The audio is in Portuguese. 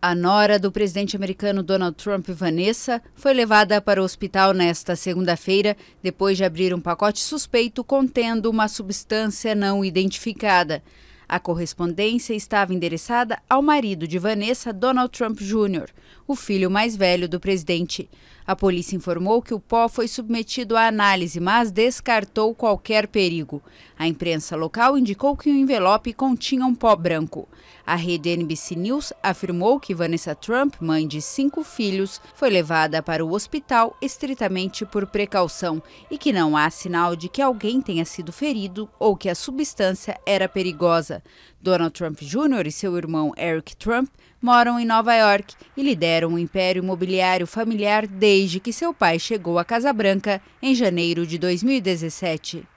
A nora do presidente americano Donald Trump, Vanessa, foi levada para o hospital nesta segunda-feira, depois de abrir um pacote suspeito contendo uma substância não identificada. A correspondência estava endereçada ao marido de Vanessa, Donald Trump Jr., o filho mais velho do presidente. A polícia informou que o pó foi submetido à análise, mas descartou qualquer perigo. A imprensa local indicou que o envelope continha um pó branco. A rede NBC News afirmou que Vanessa Trump, mãe de 5 filhos, foi levada para o hospital estritamente por precaução e que não há sinal de que alguém tenha sido ferido ou que a substância era perigosa. Donald Trump Jr. e seu irmão Eric Trump moram em Nova York e lideram um império imobiliário familiar desde que seu pai chegou à Casa Branca em janeiro de 2017.